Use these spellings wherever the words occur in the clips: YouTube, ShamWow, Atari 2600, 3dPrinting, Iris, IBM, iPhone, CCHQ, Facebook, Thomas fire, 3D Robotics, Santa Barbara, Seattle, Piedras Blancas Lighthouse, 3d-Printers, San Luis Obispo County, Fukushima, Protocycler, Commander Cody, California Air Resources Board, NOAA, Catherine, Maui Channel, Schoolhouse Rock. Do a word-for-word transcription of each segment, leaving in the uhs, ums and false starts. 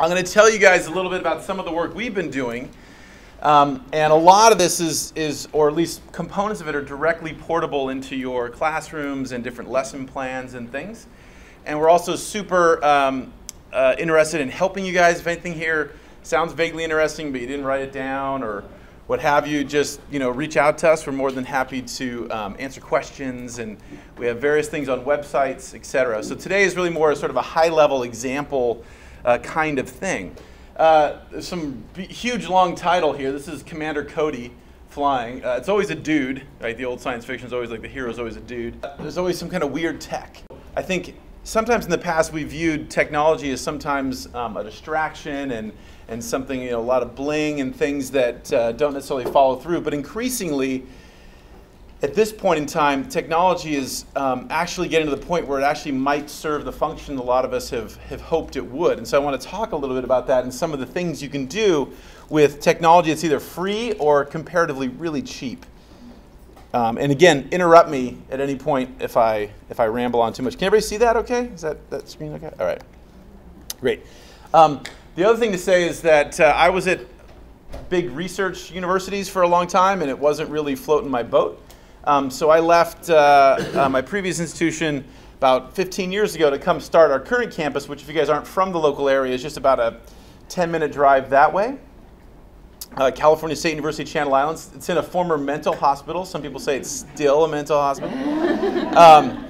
I'm going to tell you guys a little bit about some of the work we've been doing. Um, and a lot of this is, is, or at least components of it, are directly portable into your classrooms and different lesson plans and things. And we're also super um, uh, interested in helping you guys. If anything here sounds vaguely interesting, but you didn't write it down or what have you, just you know, reach out to us. We're more than happy to um, answer questions. And we have various things on websites, et cetera. So today is really more sort of a high-level example uh, kind of thing. Uh, some huge long title here. This is Commander Cody flying. Uh, it's always a dude, right? The old science fiction is always like the hero's always a dude. Uh, there's always some kind of weird tech. I think sometimes in the past we viewed technology as sometimes um, a distraction and, and something, you know, a lot of bling and things that uh, don't necessarily follow through. But increasingly, at this point in time, technology is um, actually getting to the point where it actually might serve the function a lot of us have, have hoped it would. And so I want to talk a little bit about that and some of the things you can do with technology that's either free or comparatively really cheap. Um, and again, interrupt me at any point if I, if I ramble on too much. Can everybody see that okay? Is that, that screen okay? All right. Great. Um, the other thing to say is that uh, I was at big research universities for a long time, and it wasn't really floating my boat. Um, so I left uh, uh, my previous institution about fifteen years ago to come start our current campus, which if you guys aren't from the local area, is just about a ten minute drive that way. Uh, California State University, Channel Islands. It's in a former mental hospital. Some people say it's still a mental hospital. Um,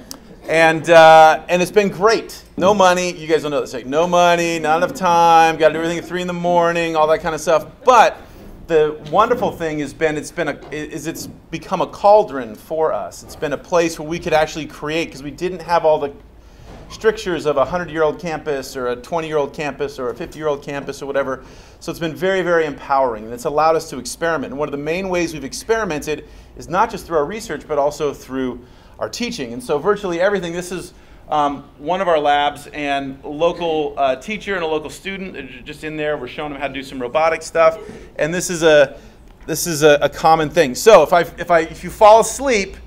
and, uh, and it's been great. No money. You guys don't know this. Like, no money, not enough time, got to do everything at three in the morning, all that kind of stuff. But the wonderful thing has been it's been a is it's become a cauldron for us. It's been a place where we could actually create, because we didn't have all the strictures of a hundred year old campus or a twenty year old campus or a fifty year old campus or whatever. So it's been very, very empowering, and it's allowed us to experiment. And one of the main ways we've experimented is not just through our research, but also through our teaching. And so virtually everything, this is um, one of our labs, and a local uh, teacher and a local student are just in there. We're showing them how to do some robotic stuff, and this is a this is a, a common thing. So if I if I if you fall asleep,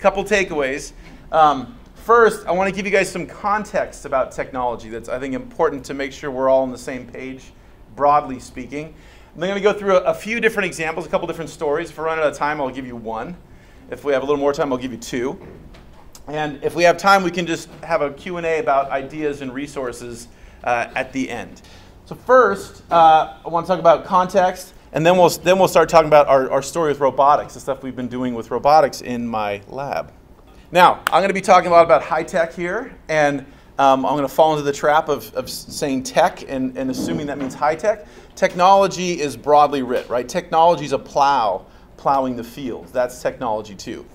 couple takeaways. Um, first, I want to give you guys some context about technology that's I think important to make sure we're all on the same page, broadly speaking. I'm going to go through a, a few different examples, a couple different stories. If we run out of time, I'll give you one. If we have a little more time, I'll give you two. And if we have time, we can just have a Q and A about ideas and resources uh, at the end. So first, uh, I want to talk about context, and then we'll, then we'll start talking about our, our story with robotics, the stuff we've been doing with robotics in my lab. Now, I'm going to be talking a lot about high tech here, and um, I'm going to fall into the trap of, of saying tech and, and assuming that means high tech. Technology is broadly writ, right? Technology is a plow, plowing the field. That's technology too.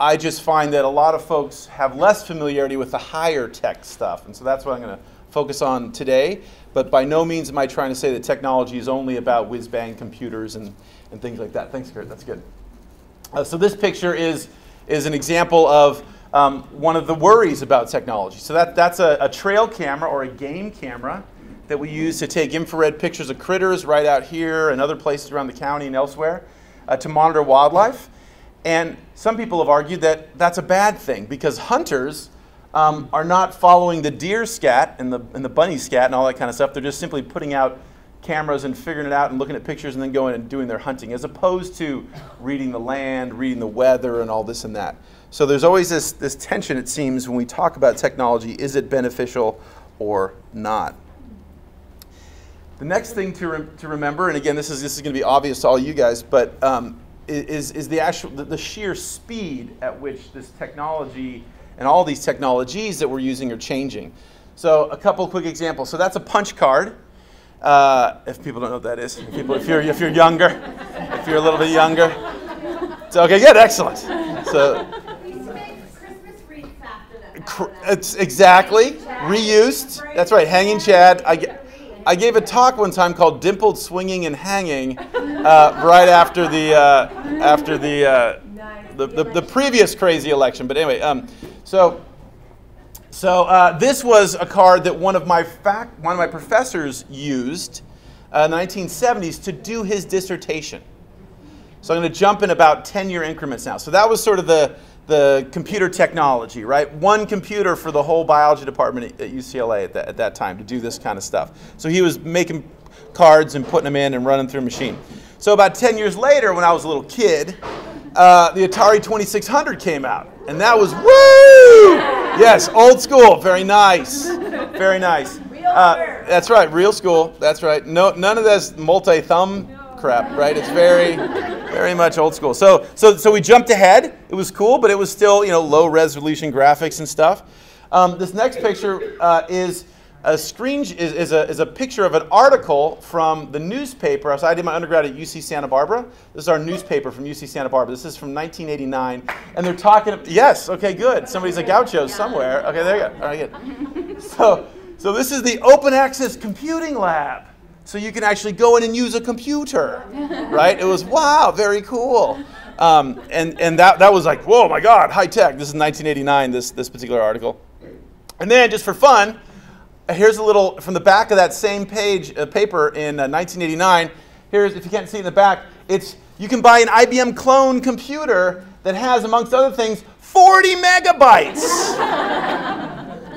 I just find that a lot of folks have less familiarity with the higher tech stuff, and so that's what I'm going to focus on today. But by no means am I trying to say that technology is only about whiz-bang computers and, and things like that. Thanks, Kurt. That's good. Uh, so this picture is, is an example of um, one of the worries about technology. So that, that's a, a trail camera or a game camera that we use to take infrared pictures of critters right out here and other places around the county and elsewhere uh, to monitor wildlife. And some people have argued that that's a bad thing because hunters um, are not following the deer scat and the, and the bunny scat and all that kind of stuff. They're just simply putting out cameras and figuring it out and looking at pictures and then going and doing their hunting, as opposed to reading the land, reading the weather, and all this and that. So there's always this, this tension, it seems, when we talk about technology. Is it beneficial or not? The next thing to, re to remember, and again, this is, this is going to be obvious to all you guys, but um, Is, is the actual the sheer speed at which this technology and all these technologies that we're using are changing. So a couple quick examples. So that's a punch card. Uh, if people don't know what that is, if, people, if you're if you're younger, if you're a little bit younger, so okay, good, excellent. So we used to make Christmas wreaths after that. It's exactly reused. That's right, hanging chad. I get. I gave a talk one time called "Dimpled Swinging and Hanging," uh, right after the uh, after the, uh, the, the the previous crazy election. But anyway, um, so so uh, this was a card that one of my fac one of my professors used uh, in the nineteen seventies to do his dissertation. So I'm going to jump in about ten year increments now. So that was sort of the the computer technology, right? One computer for the whole biology department at U C L A at that, at that time to do this kind of stuff. So he was making cards and putting them in and running through a machine. So about ten years later, when I was a little kid, uh, the Atari twenty-six hundred came out. And that was, woo! Yes, old school, very nice, very nice. Uh, that's right, real school, that's right. No, none of this multi-thumb crap, right? It's very, very much old school. So, so, so we jumped ahead. It was cool, but it was still, you know, low resolution graphics and stuff. Um, this next picture uh, is a screen is, is a is a picture of an article from the newspaper. So I did my undergrad at U C Santa Barbara. This is our newspaper from U C Santa Barbara. This is from nineteen eighty-nine, and they're talking. Yes, okay, good. Somebody's a gaucho somewhere. Okay, there you go. All right, good. So, so this is the Open Access Computing Lab. So you can actually go in and use a computer, right? It was, wow, very cool. Um, and and that, that was like, whoa, my God, high tech. This is nineteen eighty-nine, this, this particular article. And then just for fun, here's a little, from the back of that same page, uh, paper in uh, nineteen eighty-nine, here's, if you can't see in the back, it's, you can buy an I B M clone computer that has, amongst other things, forty megabytes.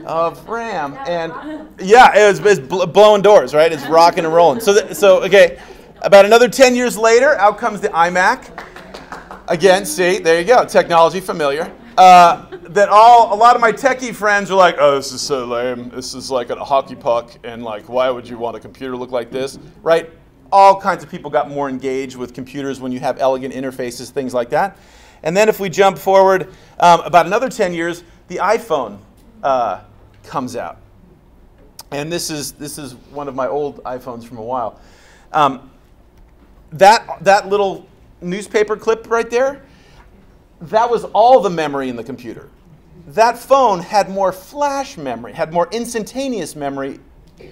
Of RAM, and yeah, it's it's bl blowing doors, right? It's rocking and rolling. So, th so okay, about another ten years later, out comes the iMac. Again, see, there you go, technology familiar. Uh, that all a lot of my techie friends are like, oh, this is so lame. This is like a hockey puck, and like, why would you want a computer to look like this, right? All kinds of people got more engaged with computers when you have elegant interfaces, things like that. And then if we jump forward um, about another ten years, the iPhone. Uh, comes out, and this is this is one of my old iPhones from a while. Um, that that little newspaper clip right there, that was all the memory in the computer. That phone had more flash memory, had more instantaneous memory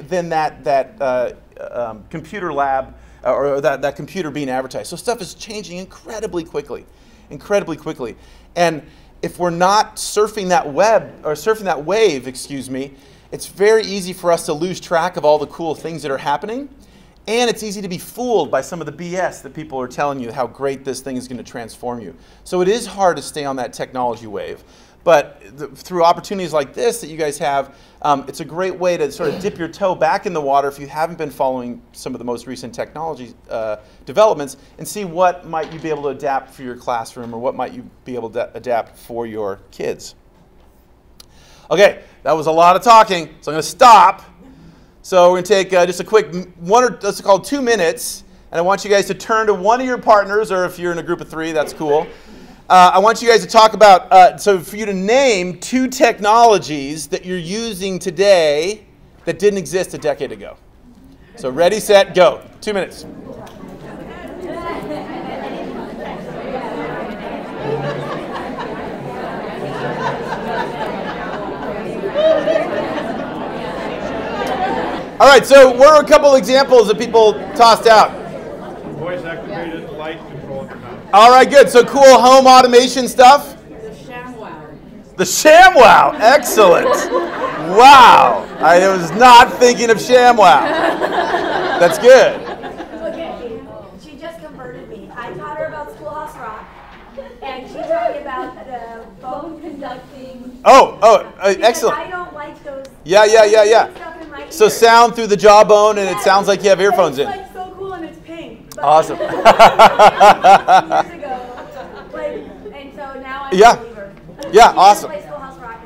than that that uh, um, computer lab uh, or that that computer being advertised. So stuff is changing incredibly quickly, incredibly quickly, and. If we're not surfing that web, or surfing that wave, excuse me, it's very easy for us to lose track of all the cool things that are happening. And it's easy to be fooled by some of the B S that people are telling you how great this thing is going to transform you. So it is hard to stay on that technology wave. But th- through opportunities like this that you guys have, um, it's a great way to sort of dip your toe back in the water if you haven't been following some of the most recent technology uh, developments and see what might you be able to adapt for your classroom or what might you be able to adapt for your kids. Okay, that was a lot of talking, so I'm going to stop. So we're going to take uh, just a quick one, or let's call it two minutes, and I want you guys to turn to one of your partners, or if you're in a group of three, that's cool. Uh, I want you guys to talk about, uh, so for you to name two technologies that you're using today that didn't exist a decade ago. So ready, set, go. Two minutes. All right, so what are a couple examples that people tossed out? Voice-activated light control. All right, good. So cool home automation stuff? The ShamWow. The ShamWow. Excellent. Wow. I was not thinking of ShamWow. That's good. Look at you. She just converted me. I taught her about Schoolhouse Rock, and she taught me about the bone conducting. Oh, oh, uh, excellent. I don't like those. Yeah, yeah, yeah, yeah. So sound through the jawbone, and it sounds like you have earphones in. It's like so cool, and it's pink. Awesome. Years ago, like, and so now I'm yeah. a believer. Yeah, awesome.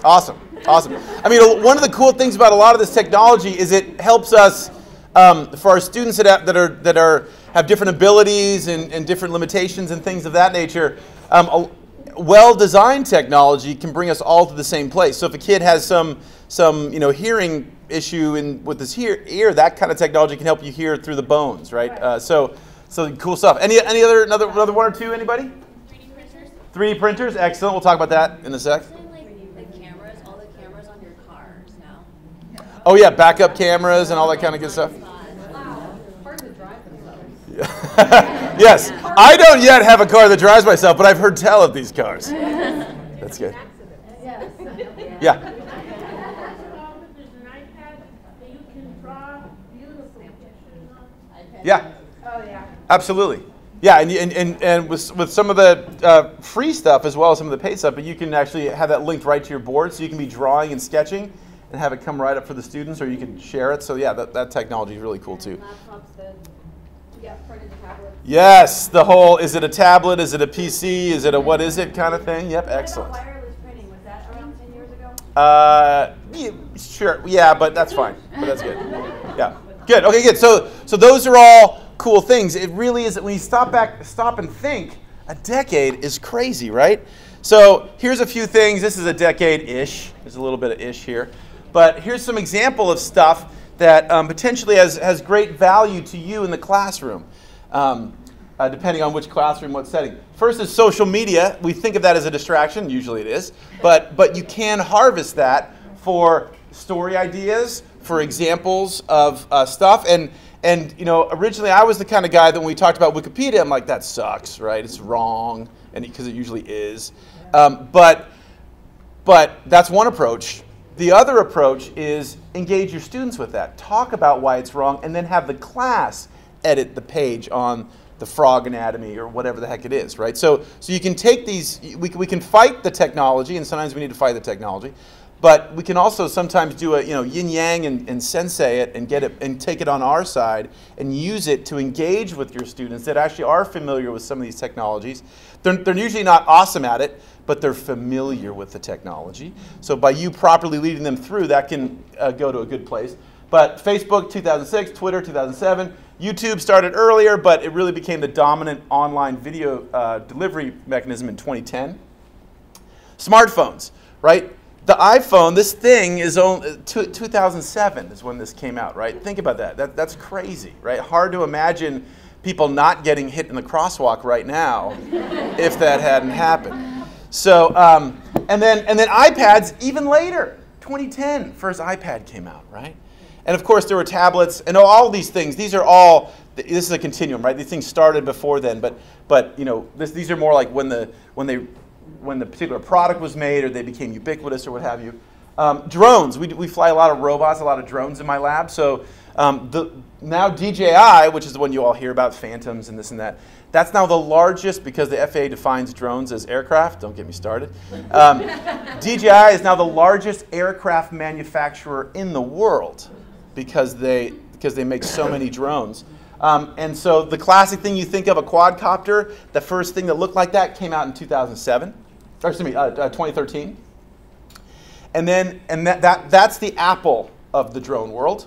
Awesome, awesome. I mean, one of the cool things about a lot of this technology is it helps us, um, for our students that that are that are have different abilities and, and different limitations and things of that nature. Um, well-designed technology can bring us all to the same place. So if a kid has some some you know hearing issue in with his hear, ear, that kind of technology can help you hear through the bones, right? right. Uh, so, so cool stuff. Any any other another another one or two? Anybody? three D printers. three D printers, excellent. We'll talk about that in a sec. Like the cameras, all the cameras on your cars now. Yeah. Oh yeah, backup cameras and all that kind of good stuff. Wow, cars that drive themselves. Yes, I don't yet have a car that drives myself, but I've heard tell of these cars. That's good. Yeah. Yeah, oh, yeah. Absolutely. Yeah, and, and, and, and with, with some of the uh, free stuff as well as some of the paid stuff, but you can actually have that linked right to your board, so you can be drawing and sketching and have it come right up for the students, or you can share it. So yeah, that, that technology is really cool too. Yeah, printed tablet. Yes, the whole, is it a tablet, is it a P C, is it a what is it kind of thing? Yep, excellent. What about wireless printing? Was that around ten years ago? Uh, yeah, sure, yeah, but that's fine, but that's good. Yeah, good, okay, good. So, so those are all cool things. It really is, when you stop back, stop and think, a decade is crazy, right? So here's a few things. This is a decade-ish. There's a little bit of ish here. But here's some example of stuff that um, potentially has, has great value to you in the classroom, um, uh, depending on which classroom, what setting. First is social media. We think of that as a distraction. Usually it is. But, but you can harvest that for story ideas, for examples of uh, stuff. And, and you know, originally I was the kind of guy that when we talked about Wikipedia, I'm like, that sucks, right? It's wrong, and because it usually is. Um, but, but that's one approach. The other approach is engage your students with that. Talk about why it's wrong, and then have the class edit the page on the frog anatomy or whatever the heck it is, right? So, so you can take these, we, we can fight the technology, and sometimes we need to fight the technology, but we can also sometimes do a, you know, yin-yang and, and sensei it and get it and take it on our side and use it to engage with your students that actually are familiar with some of these technologies. They're, they're usually not awesome at it, but they're familiar with the technology. So by you properly leading them through, that can uh, go to a good place. But Facebook, two thousand six, Twitter, two thousand seven, YouTube started earlier, but it really became the dominant online video uh, delivery mechanism in twenty ten. Smartphones, right? The iPhone, this thing is only, two thousand seven is when this came out, right? Think about that. that. That's crazy, right? Hard to imagine people not getting hit in the crosswalk right now if that hadn't happened. So, um, and then, and then iPads even later, twenty ten, first iPad came out, right? And of course there were tablets and all these things. These are all, this is a continuum, right? These things started before then, but, but you know, this, these are more like when the, when they, when the particular product was made or they became ubiquitous or what have you. Um, drones, we, we fly a lot of robots, a lot of drones in my lab. So um, the, now D J I, which is the one you all hear about, Phantoms and this and that, that's now the largest, because the F A A defines drones as aircraft. Don't get me started. Um, D J I is now the largest aircraft manufacturer in the world because they, because they make so many drones. Um, and so the classic thing you think of, a quadcopter, the first thing that looked like that came out in two thousand seven, or excuse me, uh, uh, twenty thirteen. And then, and that, that, that's the Apple of the drone world.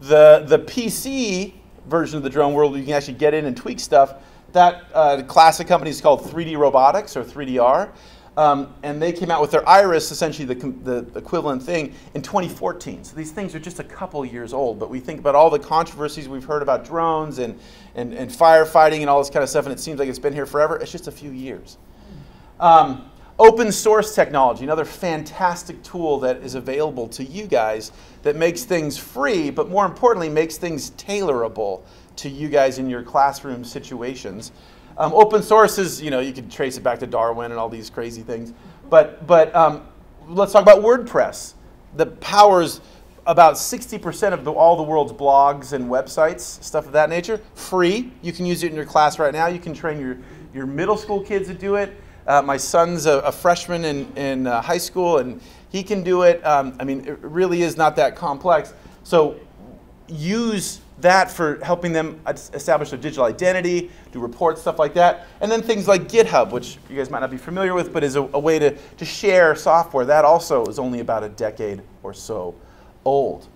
The, the P C version of the drone world, you can actually get in and tweak stuff. That uh, classic company is called three D Robotics, or three D R, um, and they came out with their Iris, essentially the, the equivalent thing, in twenty fourteen. So these things are just a couple years old, but we think about all the controversies we've heard about drones and, and, and firefighting and all this kind of stuff, and it seems like it's been here forever. It's just a few years. Um, open source technology, another fantastic tool that is available to you guys that makes things free, but more importantly, makes things tailorable to you guys in your classroom situations. Um, open source is, you know, you can trace it back to Darwin and all these crazy things. But, but um, let's talk about WordPress that powers about sixty percent of the, all the world's blogs and websites, stuff of that nature, free. You can use it in your class right now. You can train your, your middle school kids to do it. Uh, my son's a, a freshman in, in uh, high school, and he can do it. Um, I mean, it really is not that complex. So use that for helping them establish their digital identity, do reports, stuff like that. And then things like GitHub, which you guys might not be familiar with, but is a, a way to, to share software. That also is only about a decade or so old.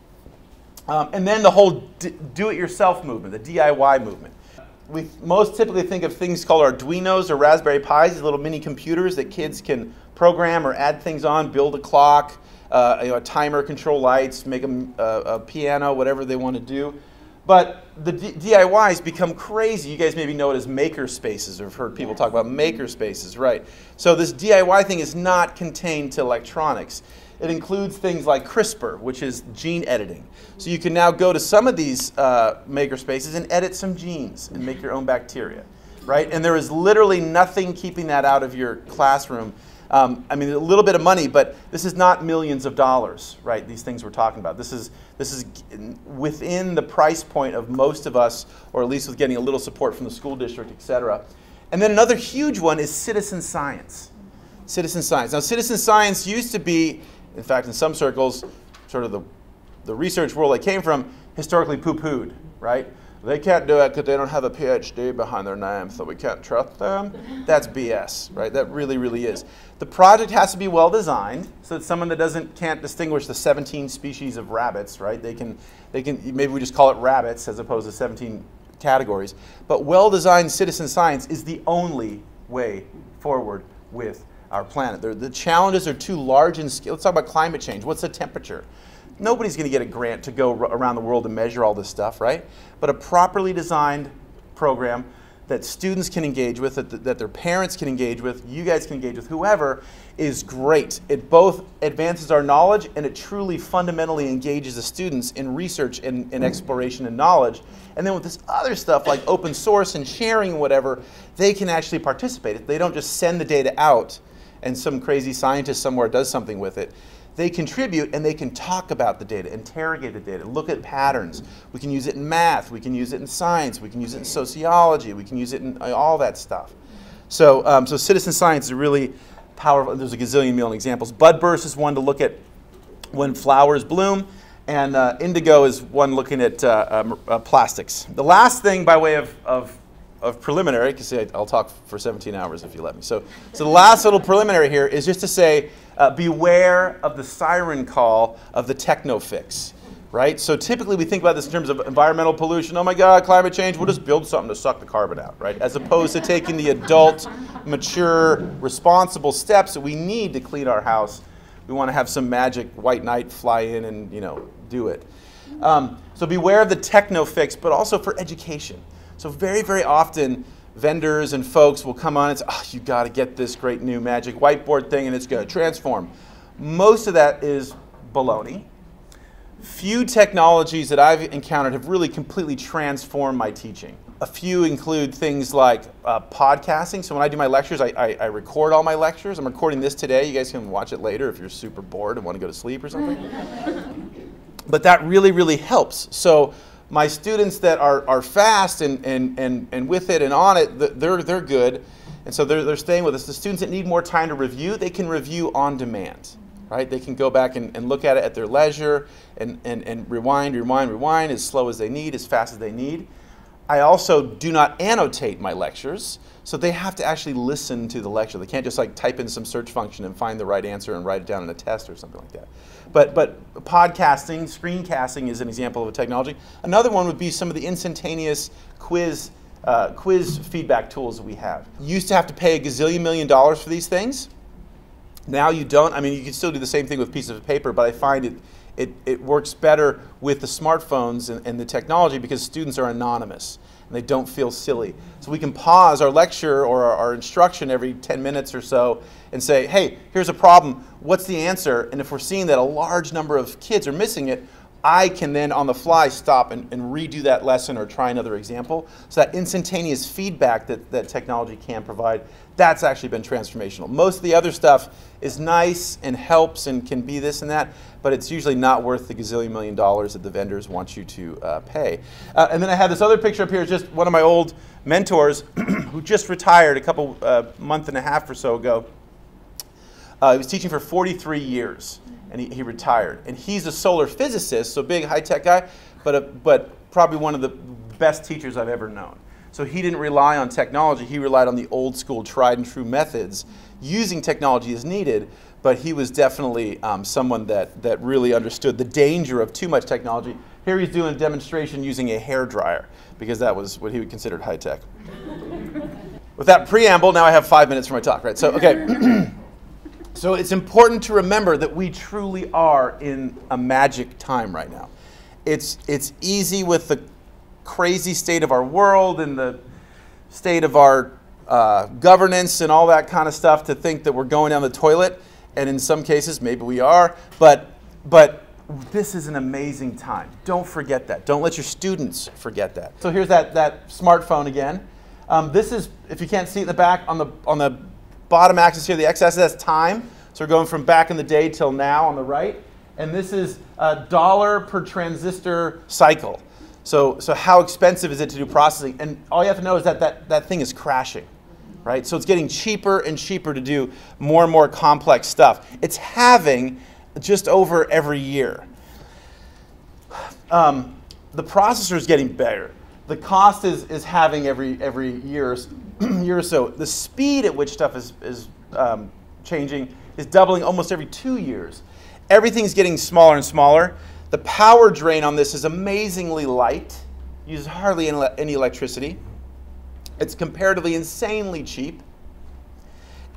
Um, and then the whole do-it-yourself movement, the D I Y movement. We most typically think of things called Arduinos or Raspberry Pis, these little mini computers that kids can program or add things on, build a clock, uh, you know, a timer, control lights, make them uh, a piano, whatever they want to do. But the D I Ys become crazy. You guys maybe know it as maker spaces, or have heard people talk about maker spaces, right? So this D I Y thing is not contained to electronics. It includes things like CRISPR, which is gene editing. So you can now go to some of these uh, maker spaces and edit some genes and make your own bacteria, right? And there is literally nothing keeping that out of your classroom Um, I mean, a little bit of money, but this is not millions of dollars, right? These things we're talking about. This is, this is within the price point of most of us, or at least with getting a little support from the school district, et cetera. And then another huge one is citizen science. Citizen science. Now, citizen science used to be, in fact, in some circles, sort of the, the research world I came from, historically poo-pooed, right? They can't do it because they don't have a PhD behind their name, so we can't trust them. That's B S, right? That really, really is. The project has to be well designed so that someone that doesn't can't distinguish the seventeen species of rabbits, right? They can, they can. Maybe we just call it rabbits as opposed to seventeen categories. But well-designed citizen science is the only way forward with our planet. They're, the challenges are too large in scale. Let's talk about climate change. What's the temperature? Nobody's going to get a grant to go around the world to measure all this stuff, right? But a properly designed program that students can engage with, that, th that their parents can engage with, you guys can engage with, whoever, is great. It both advances our knowledge and it truly fundamentally engages the students in research and, and exploration and knowledge. And then with this other stuff like open source and sharing and whatever, they can actually participate. They don't just send the data out and some crazy scientist somewhere does something with it. They contribute and they can talk about the data, interrogate the data, look at patterns. We can use it in math, we can use it in science, we can use it in sociology, we can use it in all that stuff. So, um, so citizen science is really powerful. There's a gazillion million examples. Budburst is one to look at when flowers bloom, and uh, indigo is one looking at uh, um, uh, plastics. The last thing by way of, of, of preliminary, because I'll talk for seventeen hours if you let me. So, so the last little preliminary here is just to say, Uh, beware of the siren call of the techno fix, right? So typically we think about this in terms of environmental pollution. Oh my God, climate change, we'll just build something to suck the carbon out, right? As opposed to taking the adult, mature, responsible steps that we need to clean our house. We want to have some magic white knight fly in and, you know, do it. Um, so beware of the techno fix, but also for education. So very, very often, vendors and folks will come on and say, oh, you got to get this great new magic whiteboard thing and it's going to transform. Most of that is baloney. Few technologies that I've encountered have really completely transformed my teaching. A few include things like uh, podcasting. So when I do my lectures, I, I, I record all my lectures. I'm recording this today. You guys can watch it later if you're super bored and want to go to sleep or something. But that really, really helps. So my students that are, are fast and, and, and, and with it and on it, they're, they're good. And so they're, they're staying with us. The students that need more time to review, they can review on demand, right? They can go back and, and look at it at their leisure and, and, and rewind, rewind, rewind as slow as they need, as fast as they need. I also do not annotate my lectures, so they have to actually listen to the lecture. They can't just like type in some search function and find the right answer and write it down in a test or something like that. But, but podcasting, screencasting is an example of a technology. Another one would be some of the instantaneous quiz, uh, quiz feedback tools that we have. You used to have to pay a gazillion million dollars for these things. Now you don't. I mean, you can still do the same thing with pieces of paper, but I find it It, it works better with the smartphones and, and the technology because students are anonymous and they don't feel silly. So we can pause our lecture or our, our instruction every ten minutes or so and say, hey, here's a problem, what's the answer? And if we're seeing that a large number of kids are missing it, I can then on the fly stop and, and redo that lesson or try another example. So that instantaneous feedback that, that technology can provide, that's actually been transformational. Most of the other stuff is nice and helps and can be this and that, but it's usually not worth the gazillion million dollars that the vendors want you to uh, pay. Uh, and then I have this other picture up here. It's just one of my old mentors who just retired a couple, uh, month and a half or so ago. Uh, he was teaching for forty-three years, and he, he retired. And he's a solar physicist, so big high-tech guy, but, a, but probably one of the best teachers I've ever known. So he didn't rely on technology. He relied on the old-school tried-and-true methods, using technology as needed, but he was definitely um, someone that, that really understood the danger of too much technology. Here he's doing a demonstration using a hairdryer, because that was what he would consider high-tech. With that preamble, now I have five minutes for my talk, right? So, okay. So it's important to remember that we truly are in a magic time right now. It's, it's easy with the crazy state of our world and the state of our uh, governance and all that kind of stuff to think that we're going down the toilet. And in some cases, maybe we are. But, but this is an amazing time. Don't forget that. Don't let your students forget that. So here's that, that smartphone again. Um, this is, if you can't see it in the back, on the, on the bottom axis here, the x-axis, that's time. So we're going from back in the day till now on the right. And this is a dollar per transistor cycle. So, so how expensive is it to do processing? And all you have to know is that that, that thing is crashing, right? So it's getting cheaper and cheaper to do more and more complex stuff. It's halving just over every year. Um, the processor is getting better. The cost is, is halving every, every year, year or so. The speed at which stuff is, is um, changing is doubling almost every two years. Everything's getting smaller and smaller. The power drain on this is amazingly light, uses hardly any electricity. It's comparatively insanely cheap,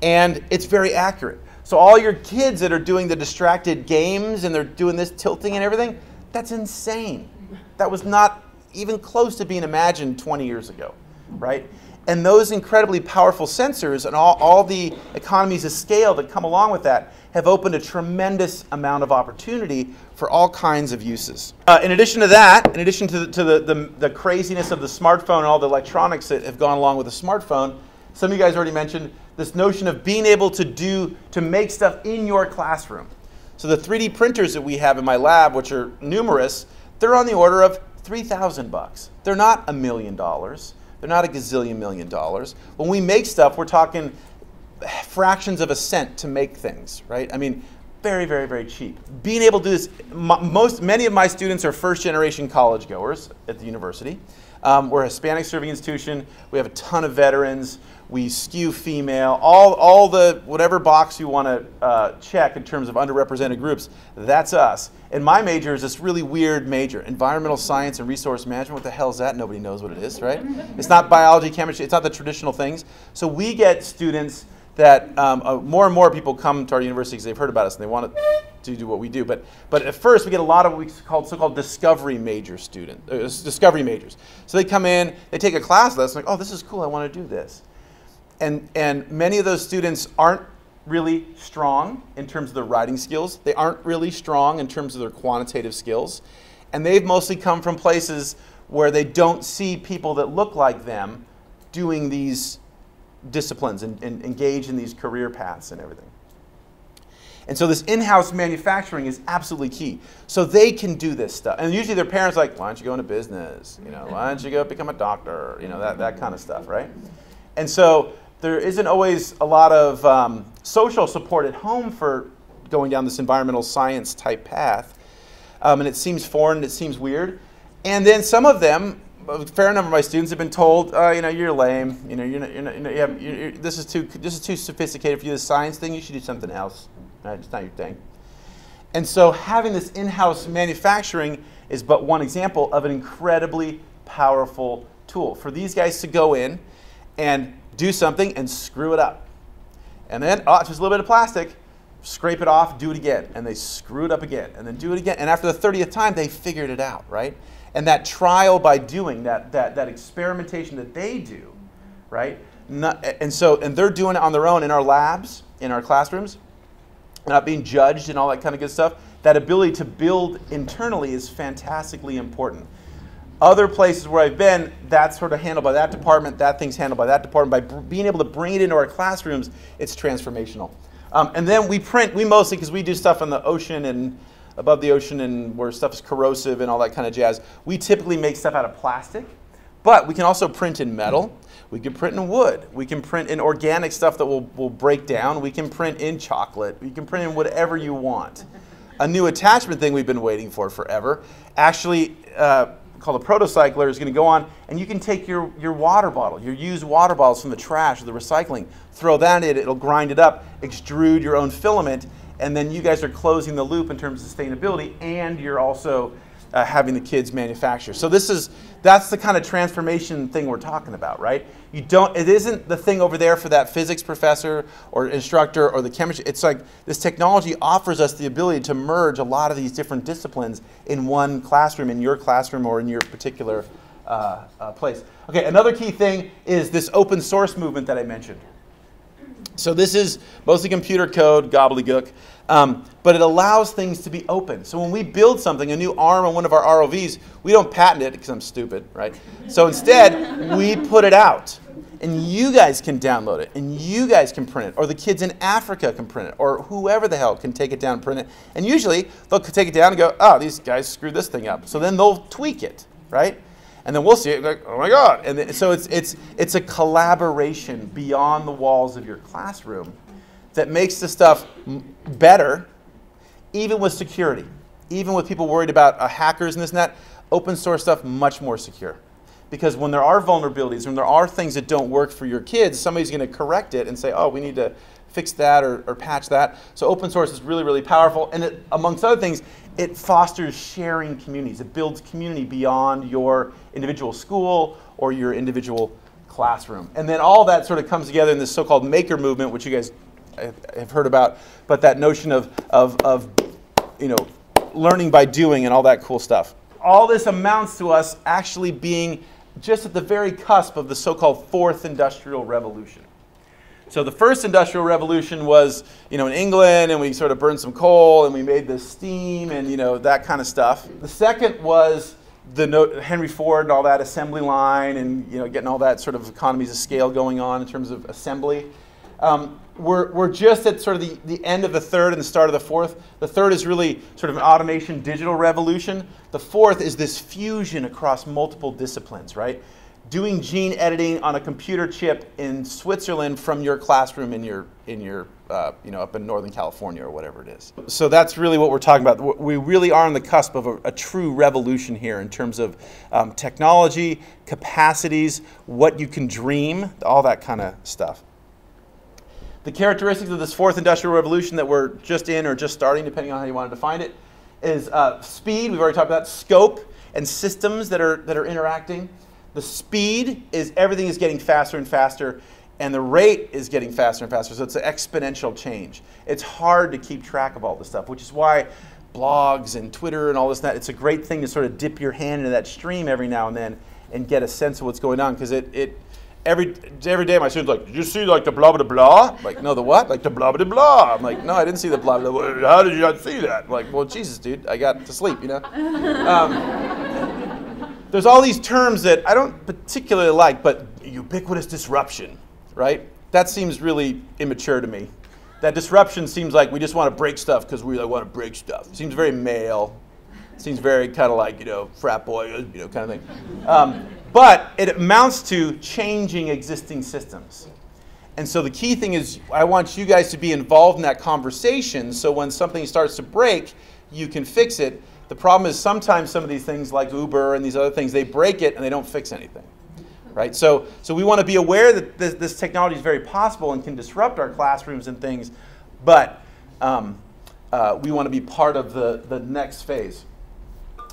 and it's very accurate. So all your kids that are doing the distracted games and they're doing this tilting and everything, that's insane. That was not even close to being imagined twenty years ago, right? And those incredibly powerful sensors and all, all the economies of scale that come along with that have opened a tremendous amount of opportunity for all kinds of uses. Uh, in addition to that, in addition to, the, to the, the, the craziness of the smartphone and all the electronics that have gone along with the smartphone, some of you guys already mentioned this notion of being able to do, to make stuff in your classroom. So the three D printers that we have in my lab, which are numerous, they're on the order of three thousand bucks. They're not a million dollars. They're not a gazillion million dollars. When we make stuff, we're talking fractions of a cent to make things, right? I mean, very, very, very cheap. Being able to do this, most, many of my students are first generation college goers at the university. Um, we're a Hispanic serving institution. We have a ton of veterans. We skew female. All, all the, whatever box you want to uh, check in terms of underrepresented groups, that's us. And my major is this really weird major, environmental science and resource management. What the hell is that? Nobody knows what it is, right? It's not biology, chemistry. It's not the traditional things. So we get students that um, uh, more and more people come to our university because they've heard about us and they want to do what we do. But, but at first, we get a lot of what we call so-called discovery major student, uh, discovery majors. So they come in, they take a class with us, and like, oh, this is cool, I want to do this. And, and many of those students aren't really strong in terms of their writing skills. They aren't really strong in terms of their quantitative skills. And they've mostly come from places where they don't see people that look like them doing these disciplines and, and engage in these career paths and everything. And so this in-house manufacturing is absolutely key. So they can do this stuff. And usually their parents are like, why don't you go into business? You know, why don't you go become a doctor? You know, that, that kind of stuff, right? And so there isn't always a lot of um, social support at home for going down this environmental science type path. Um, and it seems foreign, it seems weird. And then some of them, a fair number of my students have been told, oh, you know, you're lame. You know, you're not, you're not, you know, you have, you're, you're, this is too, this is too sophisticated for you. The science thing, you should do something else. Right? It's not your thing. And so having this in-house manufacturing is but one example of an incredibly powerful tool for these guys to go in and do something and screw it up. And then, oh, it's just a little bit of plastic. Scrape it off, do it again. And they screw it up again, and then do it again. And after the thirtieth time, they figured it out, right? And that trial by doing, that, that, that experimentation that they do, right? Not, and so, and they're doing it on their own in our labs, in our classrooms, not being judged and all that kind of good stuff. That ability to build internally is fantastically important. Other places where I've been, that's sort of handled by that department, that thing's handled by that department. By b being able to bring it into our classrooms, it's transformational. Um, and then we print, we mostly, because we do stuff on the ocean and above the ocean and where stuff is corrosive and all that kind of jazz. We typically make stuff out of plastic, but we can also print in metal. We can print in wood. We can print in organic stuff that will, will break down. We can print in chocolate. We can print in whatever you want. A new attachment thing we've been waiting for forever, actually uh, called a protocycler, is going to go on, and you can take your, your water bottle, your used water bottles from the trash or the recycling, throw that in it, it'll grind it up, extrude your own filament, and then you guys are closing the loop in terms of sustainability, and you're also uh, having the kids manufacture. So this is, that's the kind of transformation thing we're talking about, right? You don't, it isn't the thing over there for that physics professor or instructor or the chemistry. It's like this technology offers us the ability to merge a lot of these different disciplines in one classroom, in your classroom or in your particular uh, uh, place. Okay, another key thing is this open source movement that I mentioned. So this is mostly computer code, gobbledygook, um, but it allows things to be open. So when we build something, a new arm on one of our R O Vs, we don't patent it because I'm stupid, right? So instead, we put it out. and you guys can download it, and you guys can print it, or the kids in Africa can print it, or whoever the hell can take it down and print it. And usually they'll take it down and go, oh, these guys screwed this thing up. So then they'll tweak it, right? And then we'll see it, like, oh my God. And then, so it's, it's, it's a collaboration beyond the walls of your classroom that makes the stuff better, even with security, even with people worried about uh, hackers and this and that. Open source stuff, much more secure. Because when there are vulnerabilities, when there are things that don't work for your kids, somebody's going to correct it and say, oh, we need to fix that or, or patch that. So open source is really, really powerful. And it, amongst other things, it fosters sharing communities. It builds community beyond your individual school or your individual classroom. And then all that sort of comes together in this so-called maker movement, which you guys have heard about, but that notion of, of, of you know, learning by doing and all that cool stuff. All this amounts to us actually being just at the very cusp of the so-called fourth industrial revolution. So the first industrial revolution was, you know, in England, and we sort of burned some coal and we made this steam and, you know, that kind of stuff. The second was the no Henry Ford and all that assembly line and, you know, getting all that sort of economies of scale going on in terms of assembly. Um, we're, we're just at sort of the, the end of the third and the start of the fourth. The third is really sort of an automation digital revolution. The fourth is this fusion across multiple disciplines, right? Doing gene editing on a computer chip in Switzerland from your classroom in your, in your uh, you know, up in Northern California or whatever it is. So that's really what we're talking about. We really are on the cusp of a, a true revolution here in terms of um, technology, capacities, what you can dream, all that kind of stuff. The characteristics of this fourth industrial revolution that we're just in or just starting, depending on how you want to define it, is uh, speed. We've already talked about scope and systems that are, that are interacting. The speed is everything is getting faster and faster, and the rate is getting faster and faster. So it's an exponential change. It's hard to keep track of all this stuff, which is why blogs and Twitter and all this and that, it's a great thing to sort of dip your hand into that stream every now and then and get a sense of what's going on, because it, it Every, every day my students are like, did you see like the blah, blah, blah? I'm like, no, the what? Like the blah, blah, blah. I'm like, no, I didn't see the blah, blah, blah. How did you not see that? I'm like, well, Jesus, dude, I got to sleep, you know? Um, there's all these terms that I don't particularly like, but ubiquitous disruption, right? That seems really immature to me. That disruption seems like we just want to break stuff because we like, want to break stuff. Seems very male. Seems very kind of like, you know, frat boy, you know, kind of thing. Um, But it amounts to changing existing systems. And so the key thing is I want you guys to be involved in that conversation so when something starts to break, you can fix it. The problem is sometimes some of these things like Uber and these other things, they break it and they don't fix anything, right? So, so we want to be aware that this, this technology is very possible and can disrupt our classrooms and things, but um, uh, we want to be part of the, the next phase.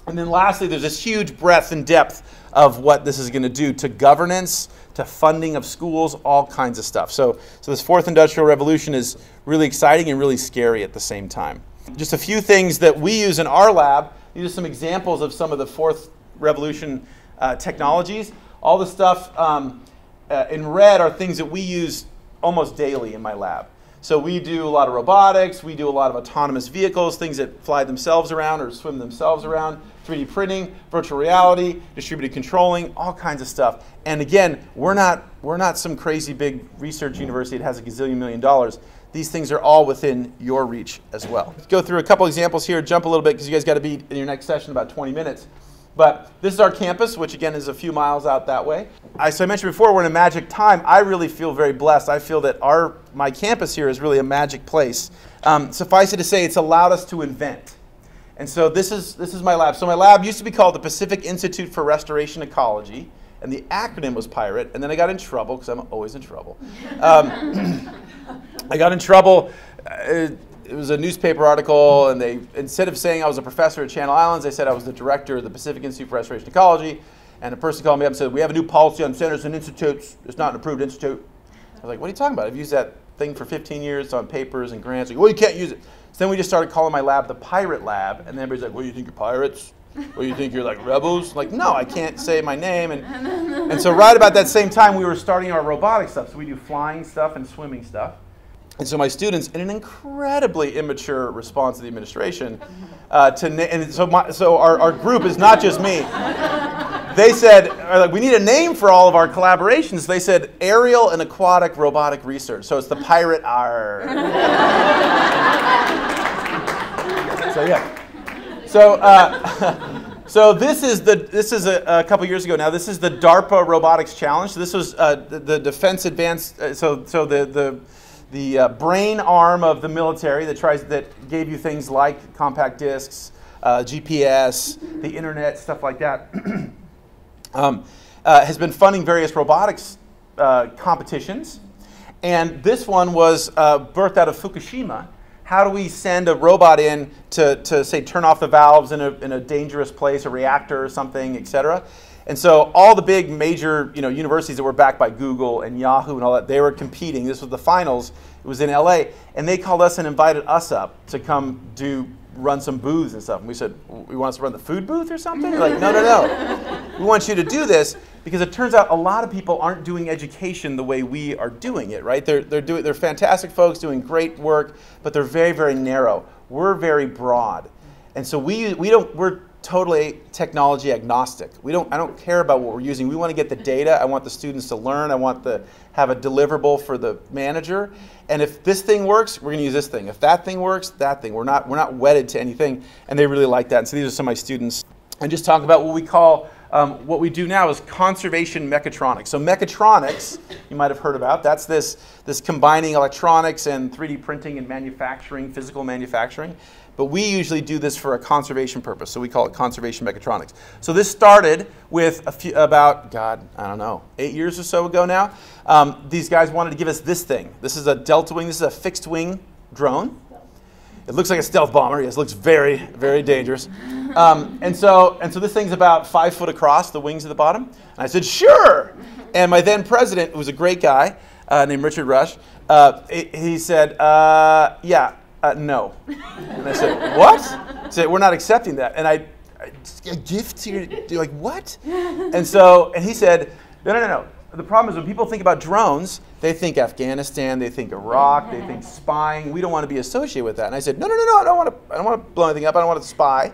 And then lastly, there's this huge breadth and depth of what this is going to do to governance, to funding of schools, all kinds of stuff. So, so this fourth industrial revolution is really exciting and really scary at the same time. Just a few things that we use in our lab. These are some examples of some of the fourth revolution uh, technologies. All the stuff um, uh, in red are things that we use almost daily in my lab. So we do a lot of robotics, we do a lot of autonomous vehicles, things that fly themselves around or swim themselves around, three D printing, virtual reality, distributed controlling, all kinds of stuff. And again, we're not, we're not some crazy big research university that has a gazillion million dollars. These things are all within your reach as well. Let's go through a couple examples here, jump a little bit because you guys got to be in your next session in about twenty minutes. But this is our campus, which again is a few miles out that way. I, so I mentioned before, we're in a magic time. I really feel very blessed. I feel that our, my campus here is really a magic place. Um, suffice it to say, it's allowed us to invent. And so this is, this is my lab. So my lab used to be called the Pacific Institute for Restoration Ecology, and the acronym was PIRATE, and then I got in trouble, because I'm always in trouble. Um, I got in trouble. Uh, It was a newspaper article, and they, instead of saying I was a professor at Channel Islands, they said I was the director of the Pacific Institute for Restoration Ecology. And a person called me up and said, we have a new policy on centers and institutes. It's not an approved institute. I was like, what are you talking about? I've used that thing for fifteen years on papers and grants. Like, well, you can't use it. So then we just started calling my lab the Pirate Lab. And then everybody's like, what do you think, you're pirates? What do you think, you're like rebels? I'm like, no, I can't say my name. And, and so right about that same time, we were starting our robotic stuff. So we do flying stuff and swimming stuff. And so my students, in an incredibly immature response to the administration, uh, to na and so, my, so our, our group is not just me. they said, like, we need a name for all of our collaborations. They said, Aerial and Aquatic Robotic Research. So it's the Pirate R. So yeah. So, uh, so this is, the, this is a, a couple years ago now. This is the DARPA Robotics Challenge. So this was uh, the, the Defense Advanced, uh, so, so the, the, the uh, brain arm of the military that, tries, that gave you things like compact discs, Uh, G P S, the internet, stuff like that, um, uh, has been funding various robotics uh, competitions. And this one was uh, birthed out of Fukushima. How do we send a robot in to, to say, turn off the valves in a, in a dangerous place, a reactor or something, et cetera? And so all the big major you know, universities that were backed by Google and Yahoo and all that, they were competing. This was the finals. It was in L A. And they called us and invited us up to come do run some booths and stuff. And we said, we want us to run the food booth or something? They're like, no, no, no. We want you to do this because it turns out a lot of people aren't doing education the way we are doing it, right? They're, they're, doing, they're fantastic folks doing great work, but they're very, very narrow. We're very broad. And so we, we don't, we're totally technology agnostic. We don't, I don't care about what we're using. We want to get the data. I want the students to learn. I want to have a deliverable for the manager. And if this thing works, we're going to use this thing. If that thing works, that thing. We're not, we're not wedded to anything. And they really like that. And so these are some of my students. And just talk about what we call, um, what we do now is conservation mechatronics. So mechatronics, you might have heard about. That's this, this combining electronics and three D printing and manufacturing, physical manufacturing. But we usually do this for a conservation purpose, so we call it conservation mechatronics. So this started with a few, about, God, I don't know, eight years or so ago now. Um, these guys wanted to give us this thing. This is a delta wing. This is a fixed wing drone. It looks like a stealth bomber. Yes, it looks very, very dangerous. Um, and, so, and so this thing's about five foot across, the wings at the bottom. And I said, sure. And my then president, who was a great guy uh, named Richard Rush, uh, he said, uh, yeah. Uh, no. And I said, what? He said, we're not accepting that. And I, I a gift to you, like, what? And so, and he said, no, no, no, no. The problem is when people think about drones, they think Afghanistan, they think Iraq, they think spying. We don't want to be associated with that. And I said, no, no, no, no, I don't want to, I don't want to blow anything up. I don't want to spy.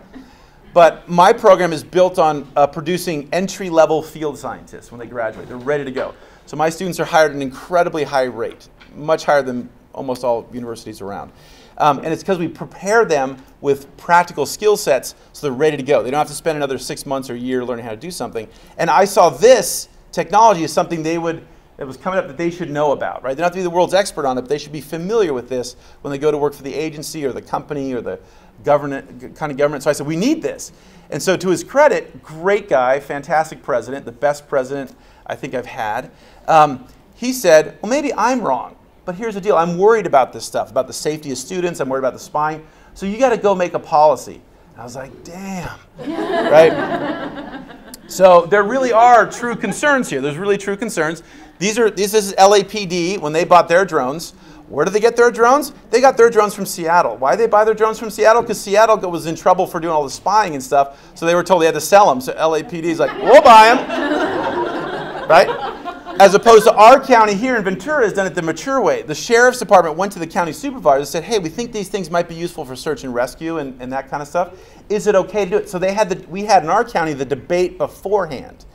But my program is built on uh, producing entry-level field scientists when they graduate. They're ready to go. So my students are hired at an incredibly high rate, much higher than almost all universities around. Um, and it's because we prepare them with practical skill sets so they're ready to go. They don't have to spend another six months or a year learning how to do something. And I saw this technology as something they would, that was coming up that they should know about, right? They don't have to be the world's expert on it, but they should be familiar with this when they go to work for the agency or the company or the government, kind of government. So I said, we need this. And so to his credit, great guy, fantastic president, the best president I think I've had. Um, he said, well, maybe I'm wrong. But here's the deal, I'm worried about this stuff, about the safety of students, I'm worried about the spying, so you gotta go make a policy. And I was like, damn, right? So there really are true concerns here, there's really true concerns. These are, this is L A P D, when they bought their drones. Where did they get their drones? They got their drones from Seattle. Why did they buy their drones from Seattle? Because Seattle was in trouble for doing all the spying and stuff, so they were told they had to sell them, so L A P D's like, we'll buy them, right? As opposed to our county here in Ventura has done it the mature way. The sheriff's department went to the county supervisor and said, hey, we think these things might be useful for search and rescue and, and that kind of stuff. Is it okay to do it? So they had the, we had in our county the debate beforehand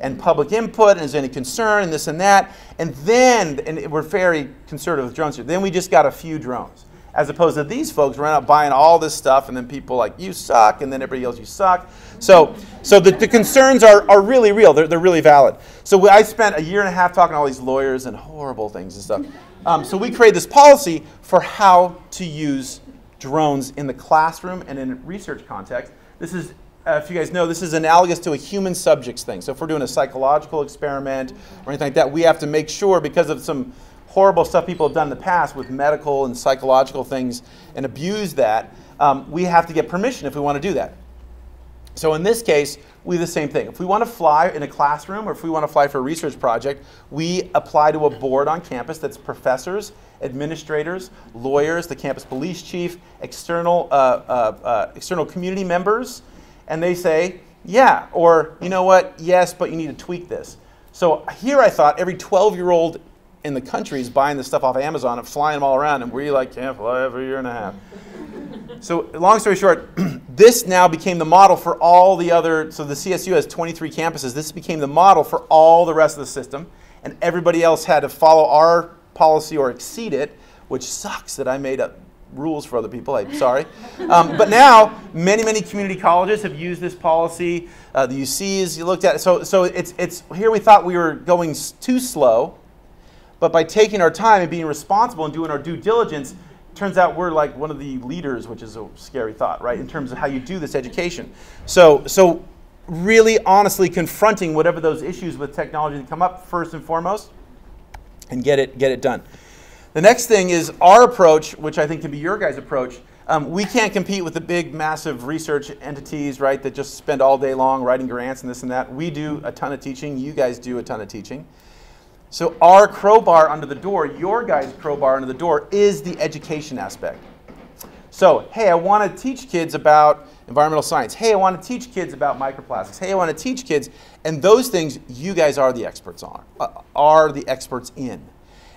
and public input and is there any concern and this and that. And then, and we're very conservative with drones here, then we just got a few drones. As opposed to these folks ran out buying all this stuff and then people like, you suck, and then everybody yells, you suck. So, so the, the concerns are, are really real. They're, they're really valid. So I spent a year and a half talking to all these lawyers and horrible things and stuff. Um, so we created this policy for how to use drones in the classroom and in research context. This is, uh, if you guys know, this is analogous to a human subjects thing. So if we're doing a psychological experiment or anything like that, we have to make sure, because of some horrible stuff people have done in the past with medical and psychological things and abuse that, um, we have to get permission if we want to do that. So in this case, we do the same thing. If we want to fly in a classroom or if we want to fly for a research project, we apply to a board on campus that's professors, administrators, lawyers, the campus police chief, external, uh, uh, uh, external community members, and they say, yeah, or you know what, yes, but you need to tweak this. So here I thought every twelve-year-old in the country is buying this stuff off Amazon and flying them all around, and we like can't fly every year and a half. So long story short, this now became the model for all the other, so the C S U has twenty-three campuses. This became the model for all the rest of the system, and everybody else had to follow our policy or exceed it, which sucks that I made up rules for other people, I'm sorry. Um, but now, many, many community colleges have used this policy. Uh, the U Cs, you looked at it. So, so it's, it's, here we thought we were going too slow, but by taking our time and being responsible and doing our due diligence, turns out we're like one of the leaders, which is a scary thought, right, in terms of how you do this education. So, so really honestly confronting whatever those issues with technology that come up first and foremost, and get it, get it done. The next thing is our approach, which I think can be your guys' approach. Um, we can't compete with the big, massive research entities, right, that just spend all day long writing grants and this and that. We do a ton of teaching. You guys do a ton of teaching. So our crowbar under the door, your guys' crowbar under the door, is the education aspect. So, hey, I want to teach kids about environmental science. Hey, I want to teach kids about microplastics. Hey, I want to teach kids. And those things you guys are the experts on, uh, are the experts in.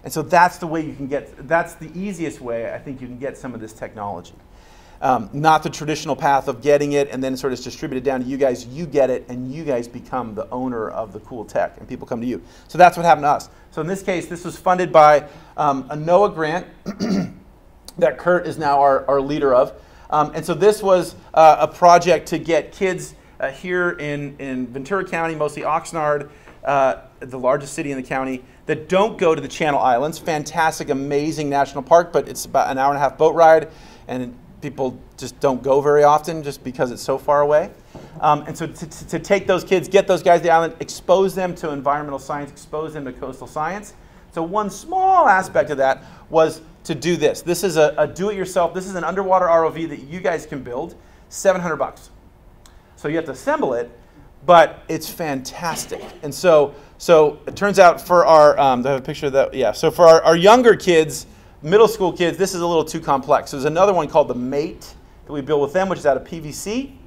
And so that's the way you can get, that's the easiest way I think you can get some of this technology. Um, not the traditional path of getting it and then sort of distributed down to you guys. You get it and you guys become the owner of the cool tech and people come to you. So that's what happened to us. So in this case, this was funded by um, a NOAA grant that Kurt is now our, our leader of. Um, and so this was uh, a project to get kids uh, here in, in Ventura County, mostly Oxnard, uh, the largest city in the county, that don't go to the Channel Islands. Fantastic, amazing national park, but it's about an hour and a half boat ride, and people just don't go very often just because it's so far away. Um, and so to, to take those kids, get those guys to the island, expose them to environmental science, expose them to coastal science. So one small aspect of that was to do this. This is a, a do-it-yourself, this is an underwater R O V that you guys can build, seven hundred bucks. So you have to assemble it, but it's fantastic. And so, so it turns out for our, um, do I have a picture of that? Yeah, so for our, our younger kids, middle school kids, this is a little too complex. So there's another one called the Mate that we built with them, which is out of P V C.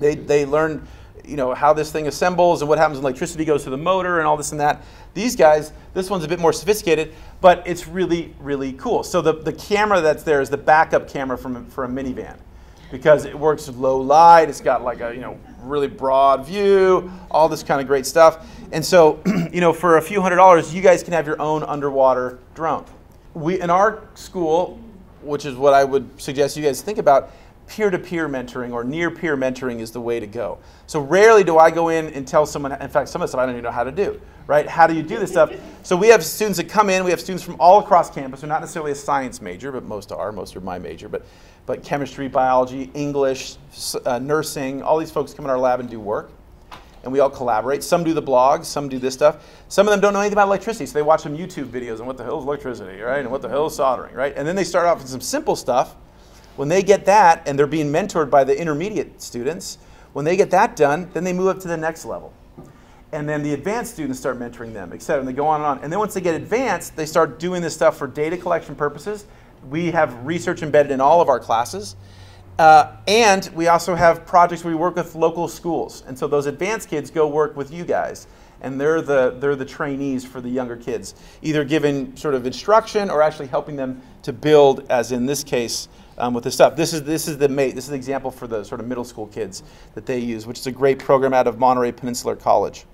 They, they learn, you know, how this thing assembles and what happens when electricity goes through the motor and all this and that. These guys, this one's a bit more sophisticated, but it's really, really cool. So the, the camera that's there is the backup camera from, for a minivan, because it works with low light, it's got like a, you know, really broad view, all this kind of great stuff. And so, you know, for a few hundred dollars, you guys can have your own underwater drone. We, in our school, which is what I would suggest you guys think about, peer-to-peer mentoring or near-peer mentoring is the way to go. So rarely do I go in and tell someone, in fact, some of the stuff I don't even know how to do, right? How do you do this stuff? So we have students that come in, we have students from all across campus, who are not necessarily a science major, but most are, most are my major, but, but chemistry, biology, English, uh, nursing, all these folks come in our lab and do work. And we all collaborate. Some do the blogs, some do this stuff. Some of them don't know anything about electricity, so they watch some YouTube videos on what the hell is electricity, right? And what the hell is soldering, right? And then they start off with some simple stuff. When they get that, and they're being mentored by the intermediate students, when they get that done, then they move up to the next level. And then the advanced students start mentoring them, et cetera, and they go on and on. And then once they get advanced, they start doing this stuff for data collection purposes. We have research embedded in all of our classes. Uh, and we also have projects where we work with local schools. And so those advanced kids go work with you guys. And they're the, they're the trainees for the younger kids, either giving sort of instruction or actually helping them to build, as in this case, um, with this stuff. This is, this is the mate. This is an example for the sort of middle school kids that they use, which is a great program out of Monterey Peninsular College.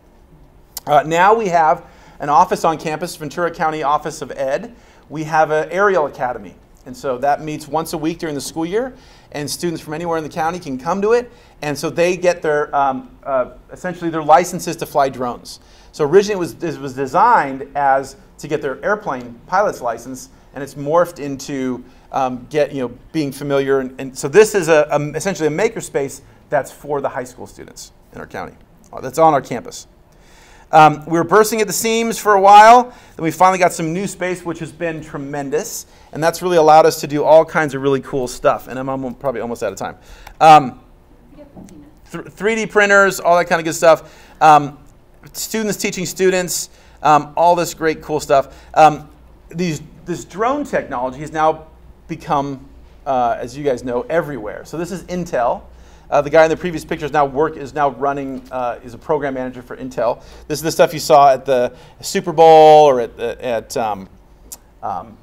Uh, now we have an office on campus, Ventura County Office of Ed. We have an aerial academy. And so that meets once a week during the school year, and students from anywhere in the county can come to it. And so they get their, um, uh, essentially their licenses to fly drones. So originally it was, it was designed as to get their airplane pilot's license, and it's morphed into um, get, you know, being familiar. And, and so this is a, a, essentially a makerspace that's for the high school students in our county, that's on our campus. Um, we were bursting at the seams for a while, then we finally got some new space, which has been tremendous, and that's really allowed us to do all kinds of really cool stuff, and I'm almost, probably almost out of time. Um, th three D printers, all that kind of good stuff, um, students teaching students, um, all this great cool stuff. Um, these, this drone technology has now become, uh, as you guys know, everywhere. So this is Intel. Uh, the guy in the previous picture is now work is now running uh, is a program manager for Intel. This is the stuff you saw at the Super Bowl or at at um, um,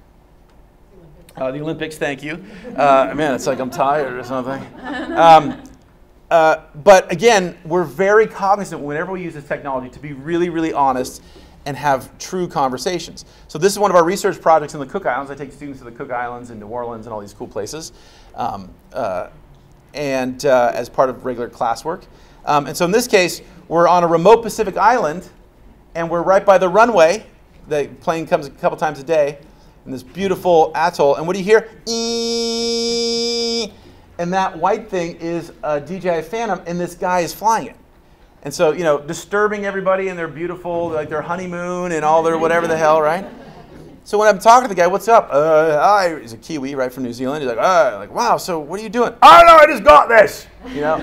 Uh, the Olympics, thank you. Uh, man, it's like I'm tired or something. Um, uh, but again, we're very cognizant whenever we use this technology to be really, really honest and have true conversations. So this is one of our research projects in the Cook Islands. I take students to the Cook Islands and New Orleans and all these cool places, um, uh, and uh, as part of regular classwork. Um, and so in this case, we're on a remote Pacific island, and we're right by the runway. The plane comes a couple times a day in this beautiful atoll. And what do you hear? Eee! And that white thing is a D J I Phantom, and this guy is flying it. And so, you know, disturbing everybody and their beautiful, like their honeymoon and all their whatever the hell, right? So when I'm talking to the guy, what's up? Uh, I, he's a Kiwi, right, from New Zealand. He's like, uh, like, wow, so what are you doing? I don't know, I just got this, you know?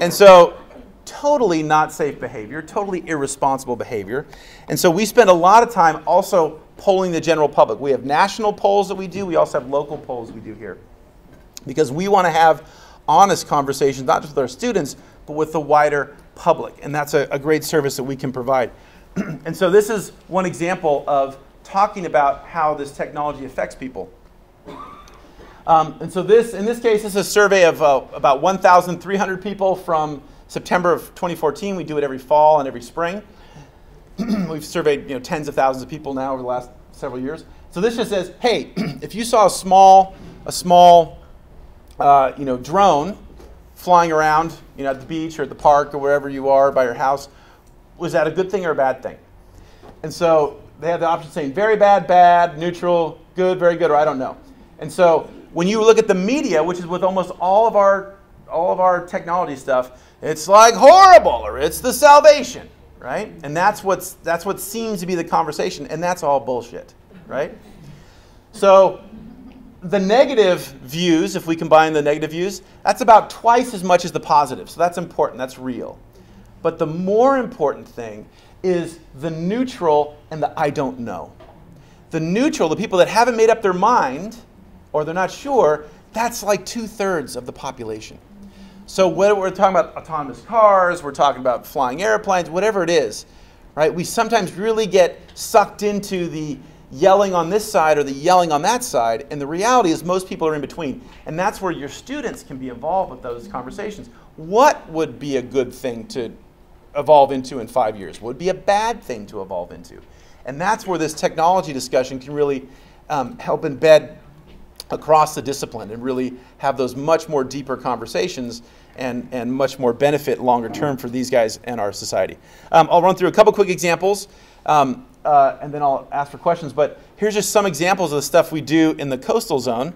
And so totally not safe behavior, totally irresponsible behavior. And so we spend a lot of time also polling the general public. We have national polls that we do. We also have local polls we do here. Because we want to have honest conversations, not just with our students, but with the wider public. And that's a, a great service that we can provide. And so this is one example of talking about how this technology affects people. Um, and so this, in this case, this is a survey of uh, about one thousand three hundred people from September of twenty fourteen. We do it every fall and every spring. We've surveyed you know, tens of thousands of people now over the last several years. So this just says, hey, if you saw a small, a small uh, you know, drone flying around, you know, at the beach or at the park or wherever you are by your house, was that a good thing or a bad thing? And so they had the option of saying very bad, bad, neutral, good, very good, or I don't know. And so when you look at the media, which is with almost all of our, all of our technology stuff, it's like horrible or it's the salvation, right? And that's what's, that's what seems to be the conversation, and that's all bullshit, right? So the negative views, if we combine the negative views, that's about twice as much as the positive. So that's important, that's real. But the more important thing is the neutral and the I don't know. The neutral, the people that haven't made up their mind or they're not sure, that's like two-thirds of the population. So whether we're talking about autonomous cars, we're talking about flying airplanes, whatever it is, right? We sometimes really get sucked into the yelling on this side or the yelling on that side, and the reality is most people are in between. And that's where your students can be involved with those conversations. What would be a good thing to evolve into in five years? What would be a bad thing to evolve into? And that's where this technology discussion can really um, help embed across the discipline and really have those much more deeper conversations and, and much more benefit longer term for these guys and our society. Um, I'll run through a couple quick examples um, uh, and then I'll ask for questions, but here's just some examples of the stuff we do in the coastal zone.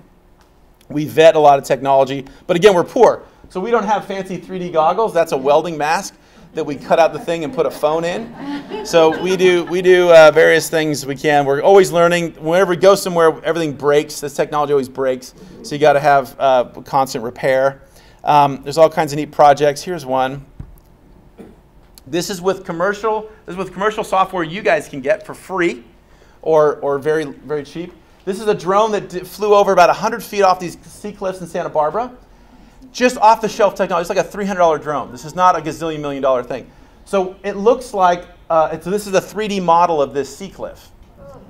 We vet a lot of technology, but again, we're poor. So we don't have fancy three D goggles. That's a welding mask that we cut out the thing and put a phone in. So we do, we do uh, various things we can. We're always learning. Whenever we go somewhere, everything breaks. This technology always breaks. So you got to have uh, constant repair. Um, there's all kinds of neat projects. Here's one. This is with commercial. This is with commercial software you guys can get for free, or or very very cheap. This is a drone that d flew over about one hundred feet off these sea cliffs in Santa Barbara. Just off-the-shelf technology. It's like a three hundred dollar drone. This is not a gazillion million dollar thing. So it looks like, uh, so this is a three D model of this sea cliff.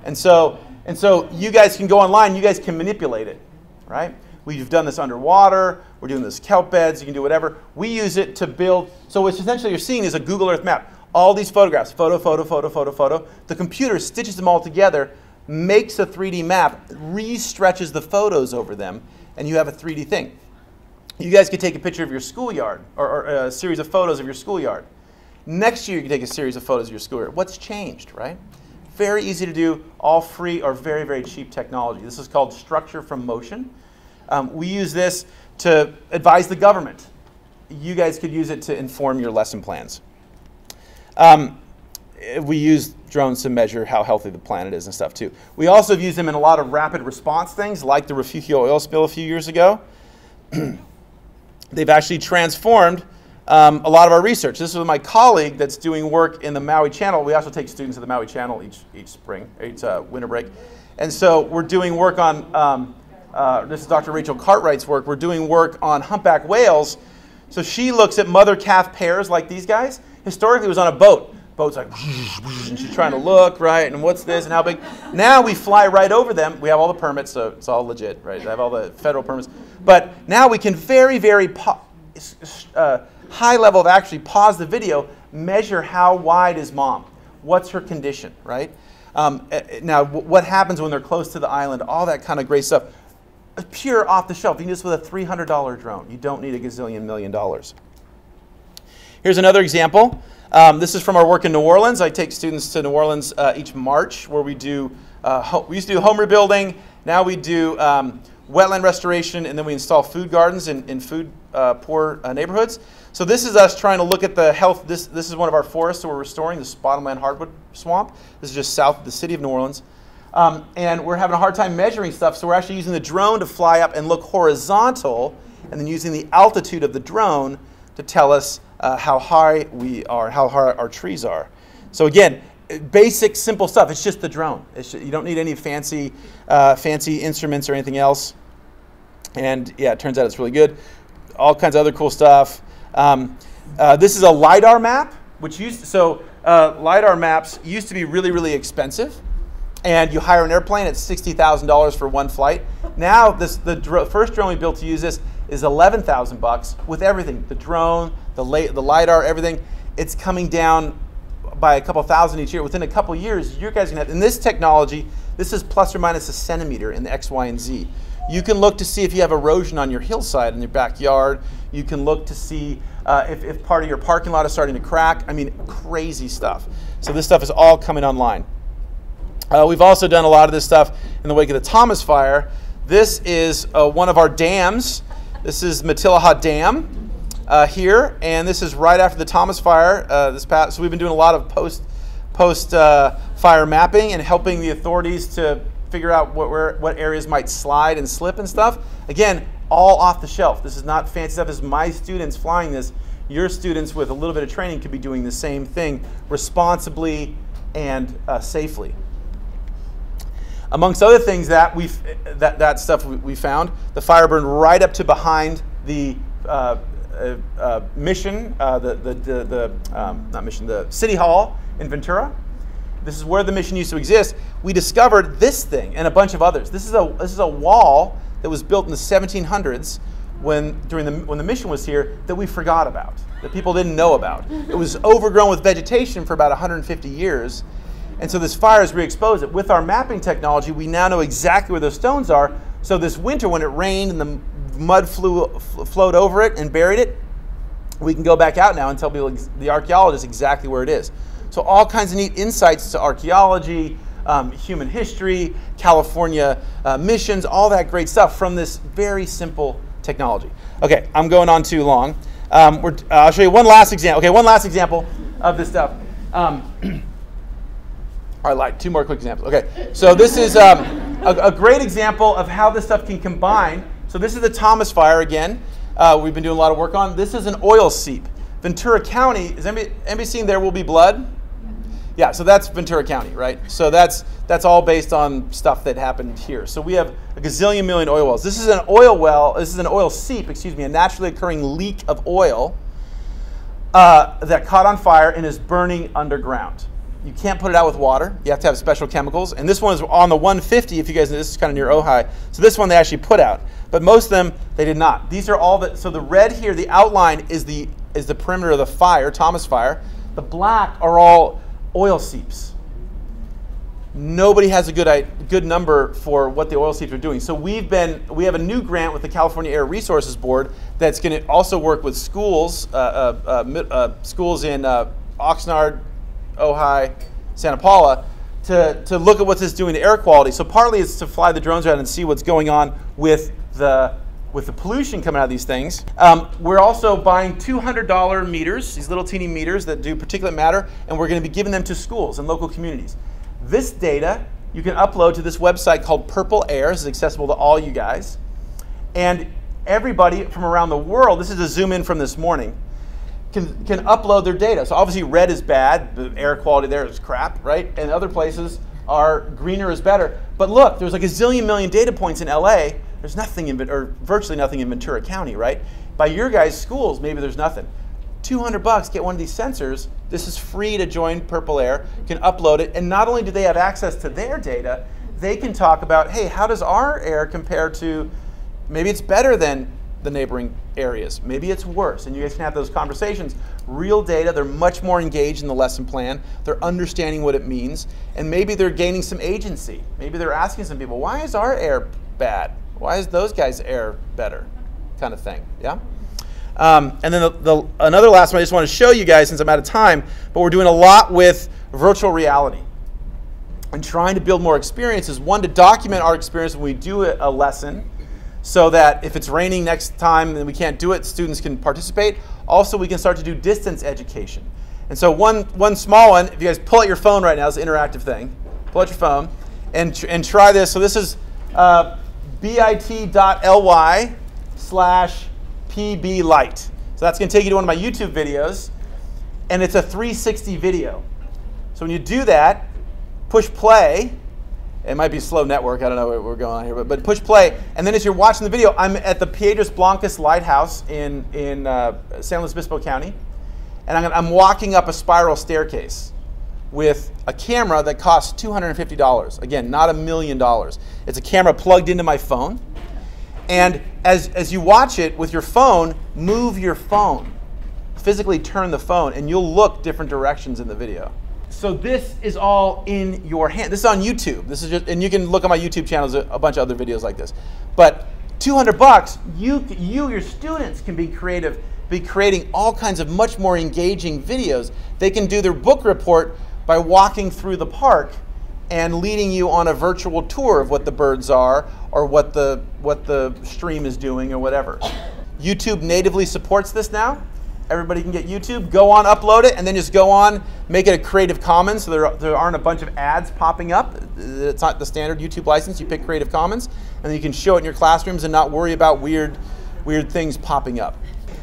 And so, and so you guys can go online, you guys can manipulate it, right? We've done this underwater, we're doing this kelp beds, you can do whatever. We use it to build, so what essentially you're seeing is a Google Earth map. All these photographs, photo, photo, photo, photo, photo. The computer stitches them all together, makes a three D map, re-stretches the photos over them, and you have a three D thing. You guys could take a picture of your schoolyard, or, or a series of photos of your schoolyard. Next year, you can take a series of photos of your schoolyard. What's changed, right? Very easy to do, all free or very, very cheap technology. This is called structure from motion. Um, we use this to advise the government. You guys could use it to inform your lesson plans. Um, we use drones to measure how healthy the planet is and stuff, too. We also have used them in a lot of rapid response things, like the Refugio oil spill a few years ago. They've actually transformed um, a lot of our research. This is with my colleague that's doing work in the Maui Channel. We also take students to the Maui Channel each, each spring, each uh, winter break. And so we're doing work on, um, uh, this is Doctor Rachel Cartwright's work. We're doing work on humpback whales. So she looks at mother-calf pairs like these guys. Historically, it was on a boat. boat's like, and she's trying to look, right? And what's this and how big? Now we fly right over them. We have all the permits, so it's all legit, right? I have all the federal permits. But now we can very, very uh, high level of actually pause the video, measure how wide is mom. What's her condition, right? Um, now, what happens when they're close to the island? All that kind of great stuff. Pure off the shelf. You can do this with a three hundred dollar drone. You don't need a gazillion million dollars. Here's another example. Um, this is from our work in New Orleans. I take students to New Orleans uh, each March, where we do, uh, we used to do home rebuilding. Now we do um, wetland restoration, and then we install food gardens in, in food uh, poor uh, neighborhoods. So this is us trying to look at the health. This, this is one of our forests that we're restoring, this bottomland hardwood swamp. This is just south of the city of New Orleans. Um, and we're having a hard time measuring stuff, so we're actually using the drone to fly up and look horizontal, and then using the altitude of the drone to tell us uh, how high we are, how high our trees are. So again, basic, simple stuff. It's just the drone. It's just, you don't need any fancy, uh, fancy instruments or anything else. And yeah, it turns out it's really good. All kinds of other cool stuff. Um, uh, this is a LiDAR map, which used to, so uh, LiDAR maps used to be really, really expensive. And you hire an airplane, it's sixty thousand dollars for one flight. Now, this, the dro first drone we built to use this is eleven thousand bucks with everything, the drone, the, la the LiDAR, everything. It's coming down by a couple thousand each year. Within a couple years, you guys are gonna have, in this technology, this is plus or minus a centimeter in the X, Y, and Z. You can look to see if you have erosion on your hillside in your backyard. You can look to see uh, if, if part of your parking lot is starting to crack. I mean, crazy stuff. So this stuff is all coming online. Uh, we've also done a lot of this stuff in the wake of the Thomas fire. This is uh, one of our dams. This is Matilaha Dam uh, here, and this is right after the Thomas fire. Uh, this past, so we've been doing a lot of post, post uh, fire mapping and helping the authorities to figure out what, where, what areas might slide and slip and stuff. Again, all off the shelf. This is not fancy stuff. This is my students flying this. Your students with a little bit of training could be doing the same thing responsibly and uh, safely. Amongst other things that we that that stuff we, we found, the fire burned right up to behind the uh, uh, uh, mission, uh, the the the, the um, not mission, the city hall in Ventura. This is where the mission used to exist. We discovered this thing and a bunch of others. This is a this is a wall that was built in the seventeen hundreds when during the when the mission was here that we forgot about, that people didn't know about. It was overgrown with vegetation for about one hundred fifty years. And so this fire has re-exposed it. With our mapping technology, we now know exactly where those stones are. So this winter, when it rained and the mud flew, flowed over it and buried it, we can go back out now and tell people, the archaeologists, exactly where it is. So all kinds of neat insights to archaeology, um, human history, California uh, missions, all that great stuff from this very simple technology. Okay, I'm going on too long. Um, we're, uh, I'll show you one last example. Okay, one last example of this stuff. Um, I lied. Two more quick examples. Okay, so this is um, a, a great example of how this stuff can combine. So this is the Thomas fire again. Uh, we've been doing a lot of work on. This is an oil seep. Ventura County, is anybody, anybody seeing There Will Be Blood? Yeah, so that's Ventura County, right? So that's, that's all based on stuff that happened here. So we have a gazillion million oil wells. This is an oil well, this is an oil seep, excuse me, a naturally occurring leak of oil uh, that caught on fire and is burning underground. You can't put it out with water. You have to have special chemicals. And this one is on the one fifty, if you guys know, this is kind of near Ojai. So this one they actually put out. But most of them, they did not. These are all the, so the red here, the outline is the, is the perimeter of the fire, Thomas fire. The black are all oil seeps. Nobody has a good, good number for what the oil seeps are doing. So we've been, we have a new grant with the California Air Resources Board that's going to also work with schools, uh, uh, uh, uh, schools in uh, Oxnard, Ojai, Santa Paula, to, to look at what this is doing to air quality. So partly it's to fly the drones around and see what's going on with the, with the pollution coming out of these things. Um, we're also buying two hundred dollar meters, these little teeny meters that do particulate matter, and we're going to be giving them to schools and local communities. This data you can upload to this website called Purple Air. It's accessible to all you guys. And everybody from around the world, this is a zoom in from this morning, Can, can upload their data. So obviously red is bad, the air quality there is crap, right? And other places are greener is better. But look, there's like a zillion million data points in L A. There's nothing in, or virtually nothing in Ventura County, right? By your guys' schools, maybe there's nothing. two hundred bucks, get one of these sensors. This is free to join Purple Air. You can upload it, and not only do they have access to their data, they can talk about, hey, how does our air compare to, maybe it's better than the neighboring areas, maybe it's worse, and you guys can have those conversations. Real data, they're much more engaged in the lesson plan, they're understanding what it means, and maybe they're gaining some agency. Maybe they're asking some people, why is our air bad? Why is those guys' air better? Kind of thing, yeah? Um, and then the, the, another last one I just want to show you guys since I'm out of time, but we're doing a lot with virtual reality and trying to build more experiences. One, to document our experience when we do a, a lesson, so that if it's raining next time and we can't do it, students can participate. Also, we can start to do distance education. And so one, one small one, if you guys pull out your phone right now, it's an interactive thing. Pull out your phone and, tr and try this. So this is uh, bit.ly slash pblight. So that's going to take you to one of my YouTube videos. And it's a three sixty video. So when you do that, push play. It might be slow network, I don't know where we're going on here, but, but push play. And then as you're watching the video, I'm at the Piedras Blancas Lighthouse in, in uh, San Luis Obispo County. And I'm, gonna, I'm walking up a spiral staircase with a camera that costs two hundred fifty dollars. Again, not a million dollars. It's a camera plugged into my phone. And as, as you watch it with your phone, move your phone. Physically turn the phone, and you'll look different directions in the video. So this is all in your hand. This is on YouTube. This is just, and you can look on my YouTube channels, a, a bunch of other videos like this. But two hundred bucks, you, you, your students can be creative, be creating all kinds of much more engaging videos. They can do their book report by walking through the park and leading you on a virtual tour of what the birds are, or what the, what the stream is doing, or whatever. YouTube natively supports this now. Everybody can get YouTube, go on, upload it, and then just go on, make it a Creative Commons, so there, there aren't a bunch of ads popping up. It's not the standard YouTube license. You pick Creative Commons, and then you can show it in your classrooms and not worry about weird, weird things popping up.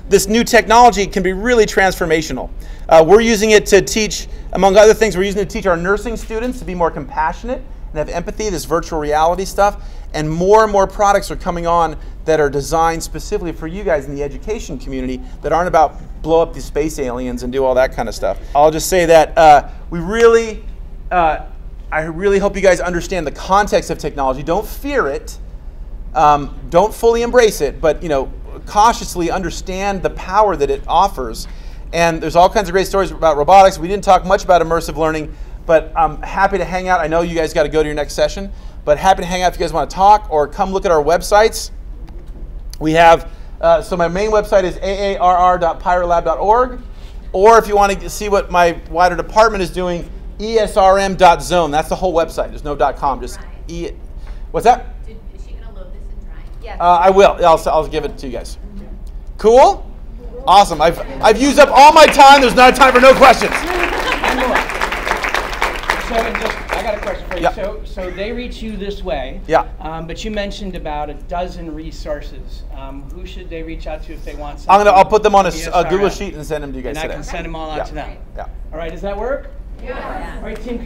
This new technology can be really transformational. Uh, we're using it to teach, among other things, we're using it to teach our nursing students to be more compassionate and have empathy, this virtual reality stuff, and more and more products are coming on that are designed specifically for you guys in the education community that aren't about blow up these space aliens and do all that kind of stuff. I'll just say that uh, we really, uh, I really hope you guys understand the context of technology. Don't fear it, um, don't fully embrace it, but you know, cautiously understand the power that it offers. And there's all kinds of great stories about robotics. We didn't talk much about immersive learning, but I'm happy to hang out. I know you guys got to go to your next session, but happy to hang out if you guys want to talk, or come look at our websites. We have, uh, so my main website is A A R R dot pyro lab dot org, or if you want to see what my wider department is doing, E S R M dot zone. That's the whole website. There's no .com, just E. What's that? Did, is she going to load this in Drive? Yes. Uh, I will. I'll, I'll give it to you guys. Mm-hmm. Cool? Awesome. I've, I've used up all my time. There's not time for no questions. So just, I got a question for you. Yep. So, so they reach you this way. Yeah. Um, but you mentioned about a dozen resources. Um, who should they reach out to if they want? I'm gonna. I'll put them on a, a Google sheet and send them to you guys. And today. I can send them all out yeah. to them. Yeah. All right. Does that work? Yeah. All right, team.